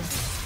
Killed.